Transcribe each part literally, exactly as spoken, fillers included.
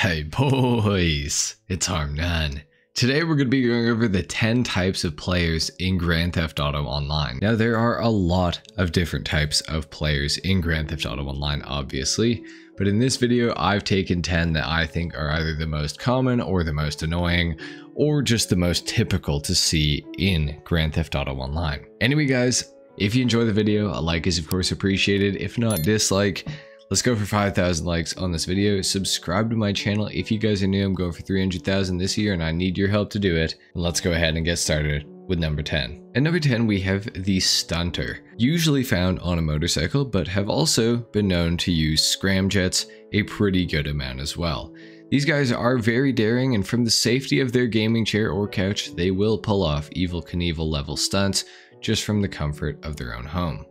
Hey boys, it's HarmNone. Today we're going to be going over the ten types of players in Grand Theft Auto Online. Now there are a lot of different types of players in Grand Theft Auto Online obviously, but in this video I've taken ten that I think are either the most common or the most annoying or just the most typical to see in Grand Theft Auto Online. Anyway guys, if you enjoy the video, a like is of course appreciated, if not dislike. Let's go for five thousand likes on this video. Subscribe to my channel. If you guys are new, I'm going for three hundred thousand this year and I need your help to do it. And let's go ahead and get started with number ten. At number ten, we have the stunter, usually found on a motorcycle, but have also been known to use scramjets a pretty good amount as well. These guys are very daring, and from the safety of their gaming chair or couch, they will pull off Evil Knievel level stunts just from the comfort of their own home.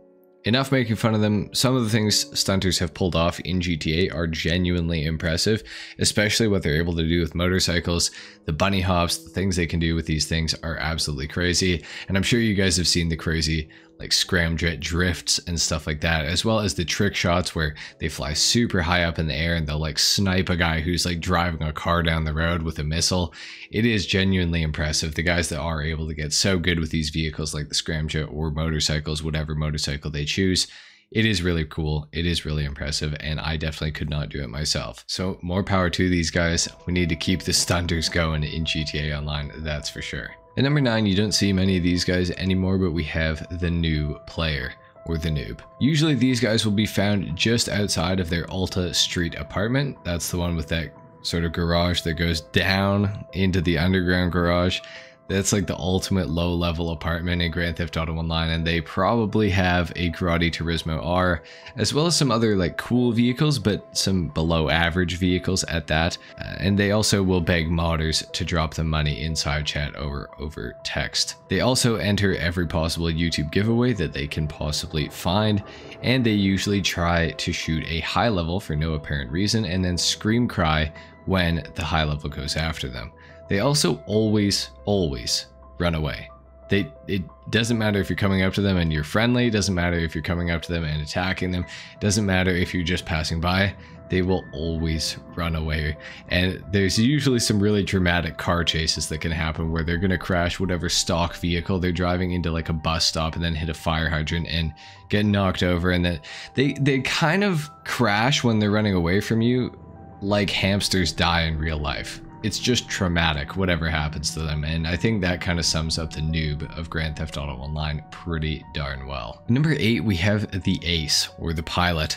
Enough making fun of them, some of the things stunters have pulled off in G T A are genuinely impressive, especially what they're able to do with motorcycles. The bunny hops, the things they can do with these things are absolutely crazy, and I'm sure you guys have seen the crazy like scramjet drifts and stuff like that, as well as the trick shots where they fly super high up in the air and they'll like snipe a guy who's like driving a car down the road with a missile. It is genuinely impressive. The guys that are able to get so good with these vehicles like the scramjet or motorcycles, whatever motorcycle they choose, it is really cool. It is really impressive, and I definitely could not do it myself. So more power to these guys. We need to keep the stunters going in G T A Online, that's for sure. At number nine, you don't see many of these guys anymore, but we have the new player or the noob. Usually these guys will be found just outside of their Alta Street apartment. That's the one with that sort of garage that goes down into the underground garage. That's like the ultimate low-level apartment in Grand Theft Auto Online, and they probably have a Grotti Turismo R, as well as some other like cool vehicles, but some below-average vehicles at that. Uh, and they also will beg modders to drop them money inside chat over over text. They also enter every possible YouTube giveaway that they can possibly find, and they usually try to shoot a high level for no apparent reason, and then scream cry when the high level goes after them. They also always, always run away. They, it doesn't matter if you're coming up to them and you're friendly, it doesn't matter if you're coming up to them and attacking them, it doesn't matter if you're just passing by, they will always run away. And there's usually some really dramatic car chases that can happen where they're gonna crash whatever stock vehicle they're driving into like a bus stop and then hit a fire hydrant and get knocked over, and then they, they kind of crash when they're running away from you like hamsters die in real life. It's just traumatic, whatever happens to them, and I think that kind of sums up the noob of Grand Theft Auto Online pretty darn well. Number eight, we have the ace, or the pilot.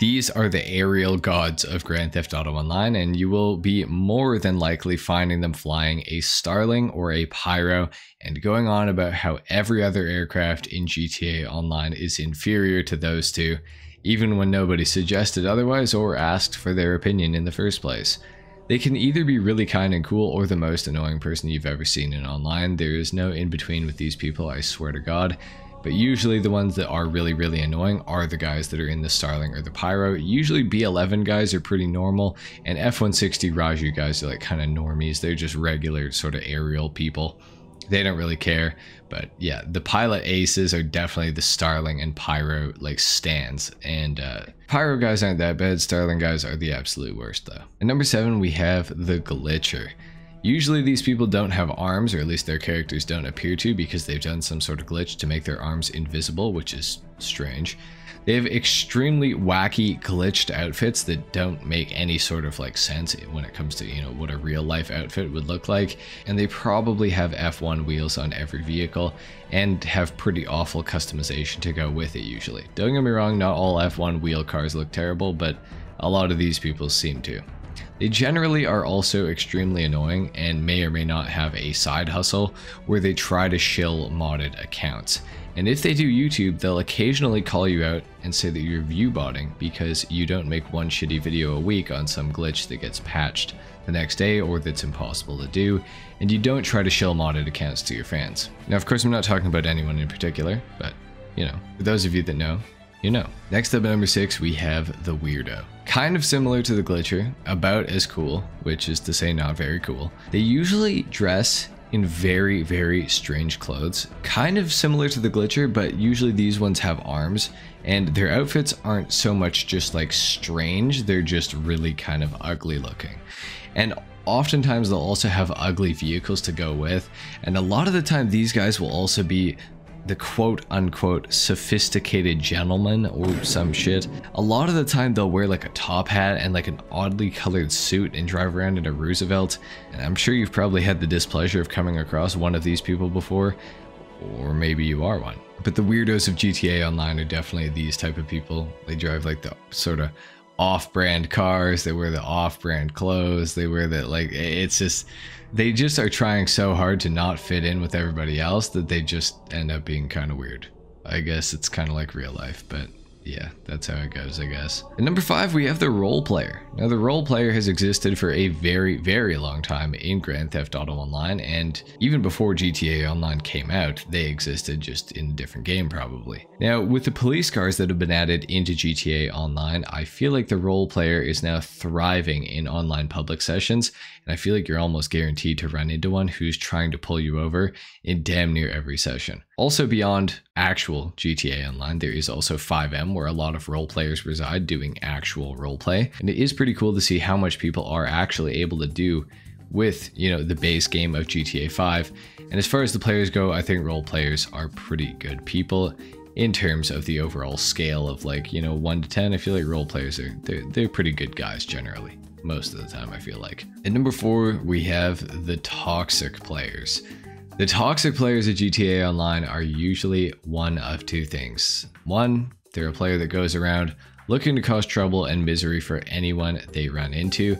These are the aerial gods of Grand Theft Auto Online, and you will be more than likely finding them flying a Starling or a Pyro and going on about how every other aircraft in G T A Online is inferior to those two, even when nobody suggested otherwise or asked for their opinion in the first place. They can either be really kind and cool or the most annoying person you've ever seen in online. There is no in-between with these people, I swear to God. But usually the ones that are really, really annoying are the guys that are in the Starling or the Pyro. Usually B eleven guys are pretty normal, and F one sixty Raju guys are like kind of normies. They're just regular sort of aerial people. They don't really care, but yeah, the pilot aces are definitely the Starling and Pyro like stands, and uh, Pyro guys aren't that bad, Starling guys are the absolute worst though. At number seven, we have the glitcher. Usually these people don't have arms, or at least their characters don't appear to, because they've done some sort of glitch to make their arms invisible, which is strange. They have extremely wacky glitched outfits that don't make any sort of like sense when it comes to, you know, what a real life outfit would look like, and they probably have F one wheels on every vehicle and have pretty awful customization to go with it usually. Don't get me wrong, not all F one wheel cars look terrible, but a lot of these people seem to. They generally are also extremely annoying and may or may not have a side hustle where they try to shill modded accounts. And if they do YouTube, they'll occasionally call you out and say that you're view botting because you don't make one shitty video a week on some glitch that gets patched the next day or that's impossible to do, and you don't try to shill modded accounts to your fans. Now, of course, I'm not talking about anyone in particular, but, you know, for those of you that know, you know. Next up at number six, we have the weirdo. Kind of similar to the glitcher, about as cool, which is to say not very cool. They usually dress in very, very strange clothes, kind of similar to the glitcher, but usually these ones have arms, and their outfits aren't so much just like strange, they're just really kind of ugly looking. And oftentimes they'll also have ugly vehicles to go with, and a lot of the time these guys will also be the quote-unquote sophisticated gentleman or some shit. A lot of the time they'll wear like a top hat and like an oddly colored suit and drive around in a Roosevelt, and I'm sure you've probably had the displeasure of coming across one of these people before, or maybe you are one. But the weirdos of G T A Online are definitely these type of people. They drive like the sort of off-brand cars, they wear the off-brand clothes, they wear that, like, it's just, they just are trying so hard to not fit in with everybody else that they just end up being kind of weird. I guess it's kind of like real life, but yeah, that's how it goes, I guess. At number five, we have the role player. Now, the role player has existed for a very, very long time in Grand Theft Auto Online, and even before G T A Online came out, they existed, just in a different game probably. Now, with the police cars that have been added into G T A Online, I feel like the role player is now thriving in online public sessions, and I feel like you're almost guaranteed to run into one who's trying to pull you over in damn near every session. Also, beyond actual G T A Online, there is also FiveM, where a lot of role players reside doing actual role play, and it is pretty cool to see how much people are actually able to do with, you know, the base game of G T A five. And as far as the players go, I think role players are pretty good people in terms of the overall scale of, like, you know, one to ten. I feel like role players are they're, they're pretty good guys generally, most of the time, I feel like. At number four, we have the toxic players. The toxic players of G T A Online are usually one of two things. One, they're a player that goes around looking to cause trouble and misery for anyone they run into,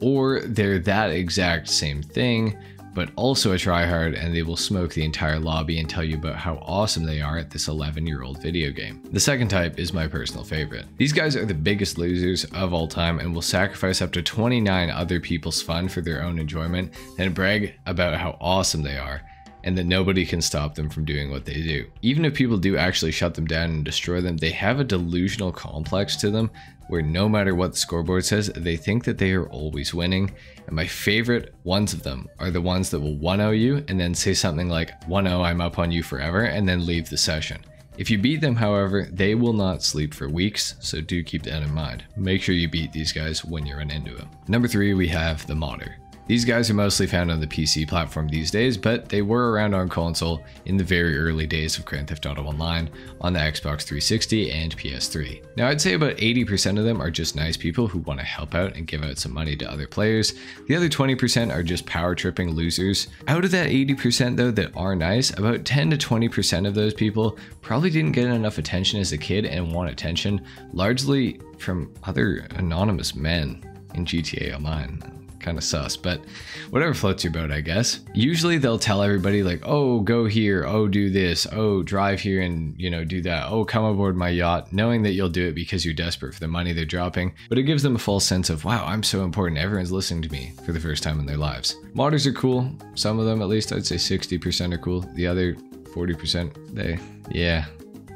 or they're that exact same thing, but also a tryhard, and they will smoke the entire lobby and tell you about how awesome they are at this eleven year old video game. The second type is my personal favorite. These guys are the biggest losers of all time and will sacrifice up to twenty-nine other people's fun for their own enjoyment, and brag about how awesome they are, and that nobody can stop them from doing what they do. Even if people do actually shut them down and destroy them, they have a delusional complex to them where no matter what the scoreboard says, they think that they are always winning. And my favorite ones of them are the ones that will one oh you and then say something like, one oh, I'm up on you forever, and then leave the session. If you beat them, however, they will not sleep for weeks, so do keep that in mind. Make sure you beat these guys when you run into them. Number three, we have the modder. These guys are mostly found on the P C platform these days, but they were around on console in the very early days of Grand Theft Auto Online on the Xbox three sixty and P S three. Now, I'd say about eighty percent of them are just nice people who want to help out and give out some money to other players. The other twenty percent are just power tripping losers. Out of that eighty percent though that are nice, about ten to twenty percent of those people probably didn't get enough attention as a kid and want attention, largely from other anonymous men in G T A Online. Kind of sus, but whatever floats your boat, I guess. Usually they'll tell everybody, like, oh, go here, oh, do this, oh, drive here and, you know, do that, oh, come aboard my yacht, knowing that you'll do it because you're desperate for the money they're dropping, but it gives them a false sense of, wow, I'm so important, everyone's listening to me for the first time in their lives. Modders are cool, some of them at least. I'd say sixty percent are cool, the other forty percent, they, yeah.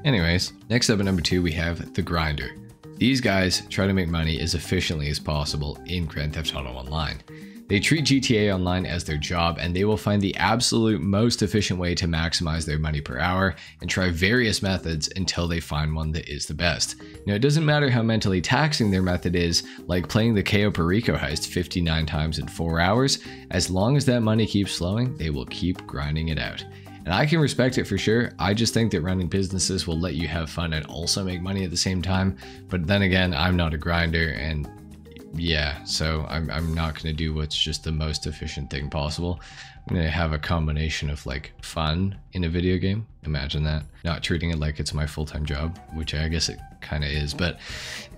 Anyways, next up at number two, we have the grinder. These guys try to make money as efficiently as possible in Grand Theft Auto Online. They treat G T A Online as their job, and they will find the absolute most efficient way to maximize their money per hour and try various methods until they find one that is the best. Now, it doesn't matter how mentally taxing their method is, like playing the Cayo Perico heist fifty-nine times in four hours, as long as that money keeps flowing, they will keep grinding it out. And I can respect it for sure. I just think that running businesses will let you have fun and also make money at the same time. But then again, I'm not a grinder, and yeah, so I'm, I'm not going to do what's just the most efficient thing possible. I'm going to have a combination of, like, fun in a video game. Imagine that. Not treating it like it's my full-time job, which I guess it kind of is, but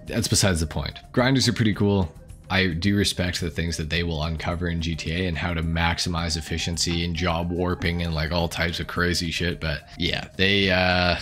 that's besides the point. Grinders are pretty cool. I do respect the things that they will uncover in G T A and how to maximize efficiency and job warping and, like, all types of crazy shit. But yeah, they, uh,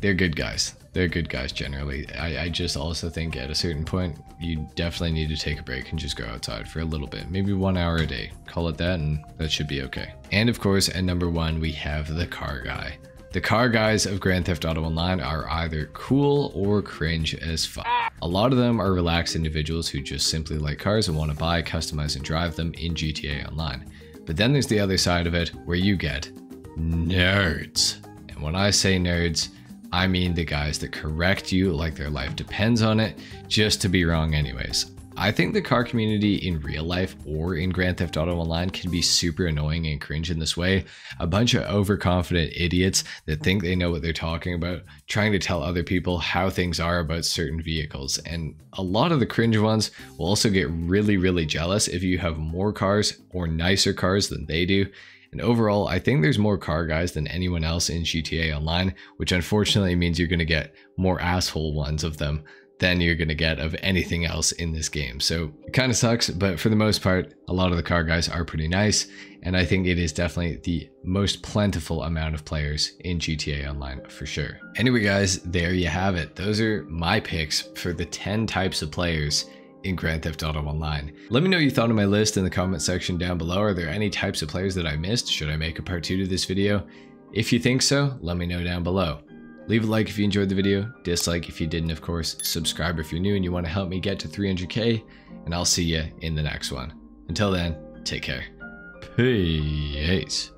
they're good guys. They're good guys generally. I, I just also think at a certain point, you definitely need to take a break and just go outside for a little bit, maybe one hour a day, call it that, and that should be okay. And of course, at number one, we have the car guy. The car guys of Grand Theft Auto Online are either cool or cringe as fuck. A lot of them are relaxed individuals who just simply like cars and want to buy, customize, and drive them in G T A Online. But then there's the other side of it where you get nerds. And when I say nerds, I mean the guys that correct you like their life depends on it just to be wrong anyways. I think the car community in real life or in Grand Theft Auto Online can be super annoying and cringe in this way. A bunch of overconfident idiots that think they know what they're talking about, trying to tell other people how things are about certain vehicles. And a lot of the cringe ones will also get really, really jealous if you have more cars or nicer cars than they do. And overall, I think there's more car guys than anyone else in G T A Online, which unfortunately means you're going to get more asshole ones of them than you're going to get of anything else in this game. So it kind of sucks, but for the most part, a lot of the car guys are pretty nice. And I think it is definitely the most plentiful amount of players in G T A Online for sure. Anyway, guys, there you have it. Those are my picks for the ten types of players in Grand Theft Auto Online. Let me know what you thought of my list in the comment section down below. Are there any types of players that I missed? Should I make a part two to this video? If you think so, let me know down below. Leave a like if you enjoyed the video, dislike if you didn't, of course, subscribe if you're new and you want to help me get to three hundred K, and I'll see you in the next one. Until then, take care. Peace.